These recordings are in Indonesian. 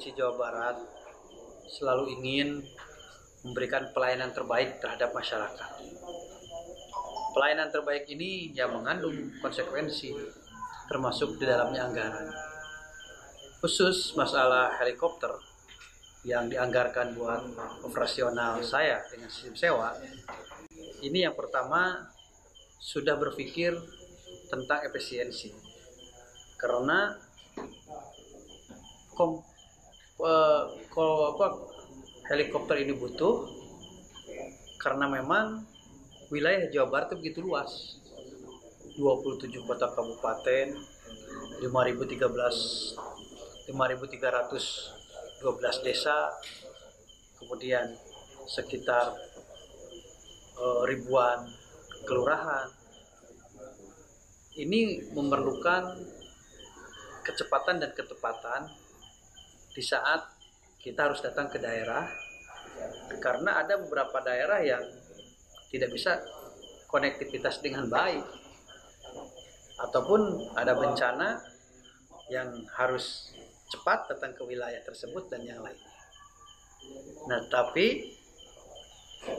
Provinsi Jawa Barat selalu ingin memberikan pelayanan terbaik terhadap masyarakat. Pelayanan terbaik ini yang mengandung konsekuensi, termasuk di dalamnya anggaran. Khusus masalah helikopter yang dianggarkan buat operasional saya dengan sistem sewa, ini yang pertama sudah berpikir tentang efisiensi. Karena helikopter ini butuh, karena memang wilayah Jawa Barat begitu luas, 27 kota kabupaten, 5.312 desa, kemudian sekitar ribuan kelurahan. Ini memerlukan kecepatan dan ketepatan di saat kita harus datang ke daerah, karena ada beberapa daerah yang tidak bisa konektivitas dengan baik, ataupun ada bencana yang harus cepat datang ke wilayah tersebut dan yang lainnya. Nah, tapi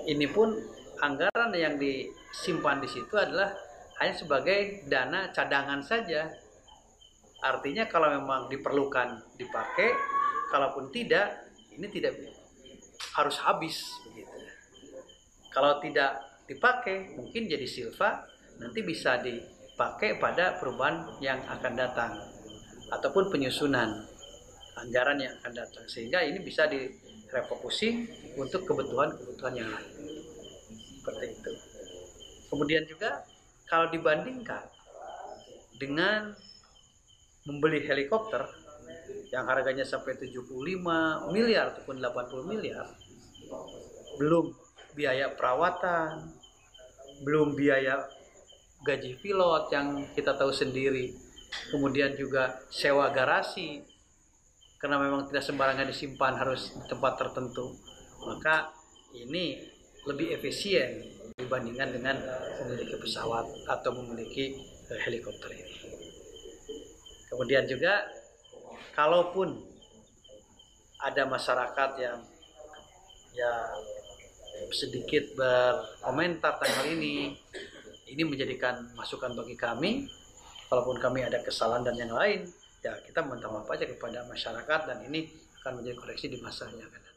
ini pun anggaran yang disimpan di situ adalah hanya sebagai dana cadangan saja. Artinya kalau memang diperlukan dipakai, kalaupun tidak, ini tidak harus habis begitu. Kalau tidak dipakai, mungkin jadi silva, nanti bisa dipakai pada perubahan yang akan datang ataupun penyusunan anggaran yang akan datang, sehingga ini bisa direfokusing untuk kebutuhan-kebutuhan yang lain. Seperti itu. Kemudian juga kalau dibandingkan dengan membeli helikopter yang harganya sampai 75 miliar ataupun 80 miliar, belum biaya perawatan, belum biaya gaji pilot yang kita tahu sendiri, kemudian juga sewa garasi, karena memang tidak sembarangan disimpan, harus di tempat tertentu. Maka ini lebih efisien dibandingkan dengan memiliki pesawat atau memiliki helikopter ini. Kemudian juga, kalaupun ada masyarakat yang sedikit berkomentar tentang hal ini menjadikan masukan bagi kami. Kalaupun kami ada kesalahan dan yang lain, ya kita minta maaf aja kepada masyarakat, dan ini akan menjadi koreksi di masa yang akan datang.